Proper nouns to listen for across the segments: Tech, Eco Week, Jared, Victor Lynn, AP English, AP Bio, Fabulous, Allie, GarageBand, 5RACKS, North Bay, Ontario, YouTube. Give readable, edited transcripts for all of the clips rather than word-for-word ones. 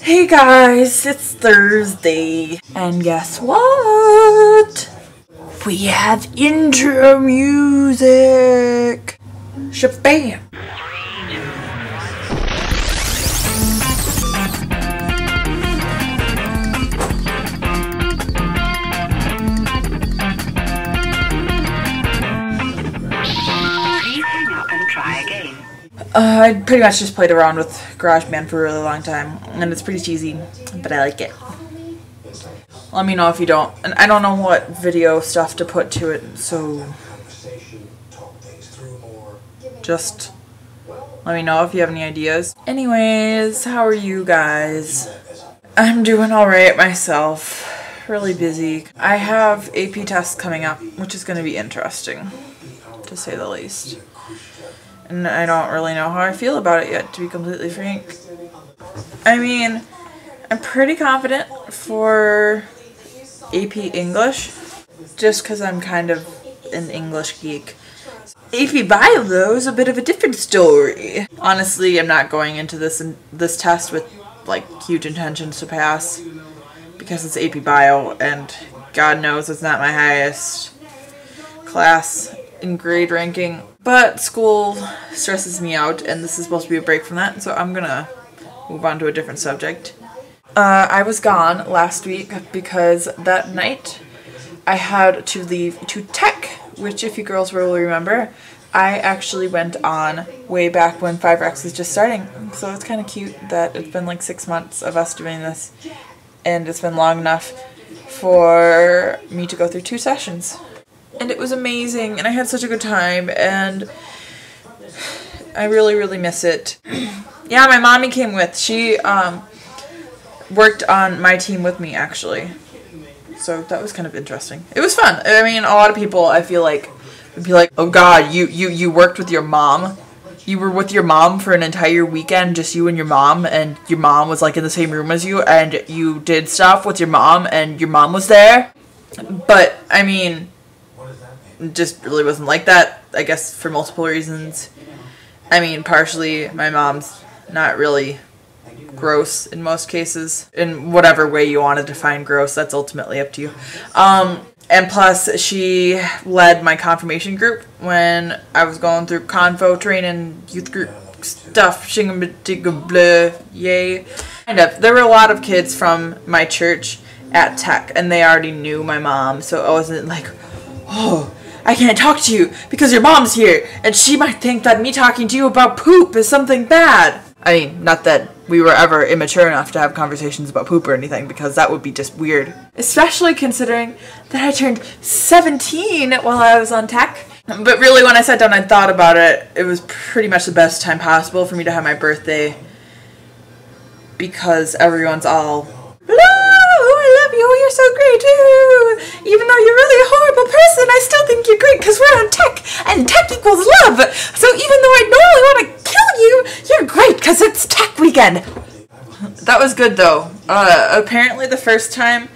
Hey guys, it's Thursday, and guess what? We have intro music! Shabam! I pretty much just played around with GarageBand for a really long time, and it's pretty cheesy, but I like it. Let me know if you don't, and I don't know what video stuff to put to it, so just let me know if you have any ideas. Anyways, how are you guys? I'm doing alright myself. Really busy. I have AP tests coming up, which is going to be interesting, to say the least. And I don't really know how I feel about it yet, to be completely frank. I mean, I'm pretty confident for AP English, just because I'm kind of an English geek. AP Bio, though, is a bit of a different story. Honestly, I'm not going into this test with, like, huge intentions to pass, because it's AP Bio, and God knows it's not my highest class in grade ranking. But school stresses me out, and this is supposed to be a break from that, so I'm gonna move on to a different subject. I was gone last week because that night I had to leave to Tech, which, if you girls will remember, I actually went on way back when 5RACKS was just starting. So it's kind of cute that it's been like 6 months of us doing this, and it's been long enough for me to go through 2 sessions. And it was amazing, and I had such a good time, and I really, really miss it. Yeah, my mommy came with. She worked on my team with me, actually. So that was kind of interesting. It was fun. I mean, a lot of people, I feel like, would be like, oh God, you worked with your mom? You were with your mom for an entire weekend, just you and your mom was like in the same room as you, and you did stuff with your mom, and your mom was there? But, I mean, just really wasn't like that, I guess, for multiple reasons. I mean, partially, my mom's not really gross in most cases. In whatever way you want to define gross, that's ultimately up to you. And plus, she led my confirmation group when I was going through convo training, youth group stuff, yay. Kind of. There were a lot of kids from my church at Tech, and they already knew my mom, so I wasn't like, oh, I can't talk to you because your mom's here, and she might think that me talking to you about poop is something bad. I mean, not that we were ever immature enough to have conversations about poop or anything, because that would be just weird. Especially considering that I turned 17 while I was on Tech. But really, when I sat down and thought about it, it was pretty much the best time possible for me to have my birthday, because everyone's all, oh, I love you, you're so great, too. Even though you're really a horrible person, I still think you're great because we're on Tech, and Tech equals love. So even though I normally want to kill you, you're great because it's Tech weekend. That was good, though. Apparently the first time,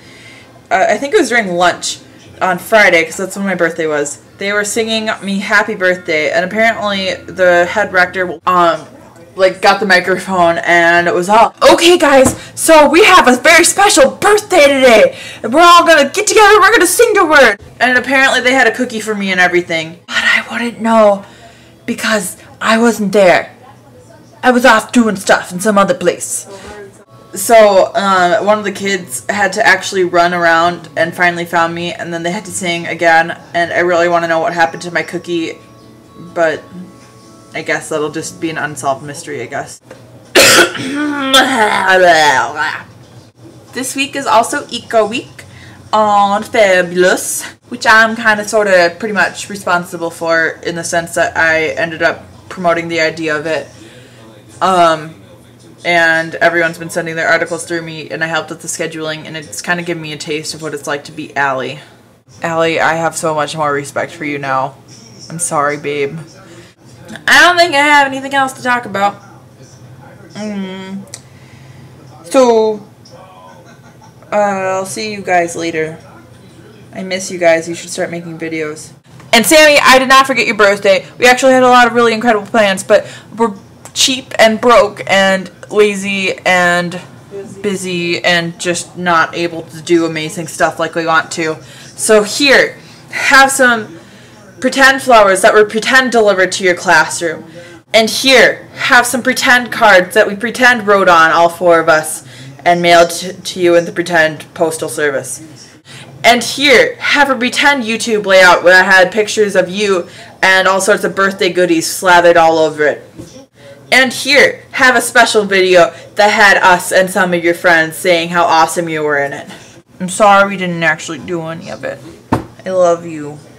I think it was during lunch on Friday, because that's when my birthday was, they were singing me happy birthday, and apparently the head rector, like, got the microphone and it was all, okay guys, so we have a very special birthday today, and we're all gonna get together, we're gonna sing to her. And apparently they had a cookie for me and everything, but I wouldn't know because I wasn't there. I was off doing stuff in some other place. So one of the kids had to actually run around and finally found me, and then they had to sing again, and I really want to know what happened to my cookie, but I guess that'll just be an unsolved mystery, I guess. This week is also Eco Week on Fabulous, which I'm kind of sort of pretty much responsible for, in the sense that I ended up promoting the idea of it. And everyone's been sending their articles through me, and I helped with the scheduling, and it's kind of given me a taste of what it's like to be Allie. Allie, I have so much more respect for you now. I'm sorry, babe. I don't think I have anything else to talk about. So, I'll see you guys later. I miss you guys. You should start making videos. And Sammy, I did not forget your birthday. We actually had a lot of really incredible plans, but we're cheap and broke and lazy and busy and just not able to do amazing stuff like we want to. So here, have some pretend flowers that were pretend delivered to your classroom. And here, have some pretend cards that we pretend wrote on, all four of us, and mailed to you in the pretend postal service. And here, have a pretend YouTube layout where I had pictures of you and all sorts of birthday goodies slathered all over it. And here, have a special video that had us and some of your friends saying how awesome you were in it. I'm sorry we didn't actually do any of it. I love you.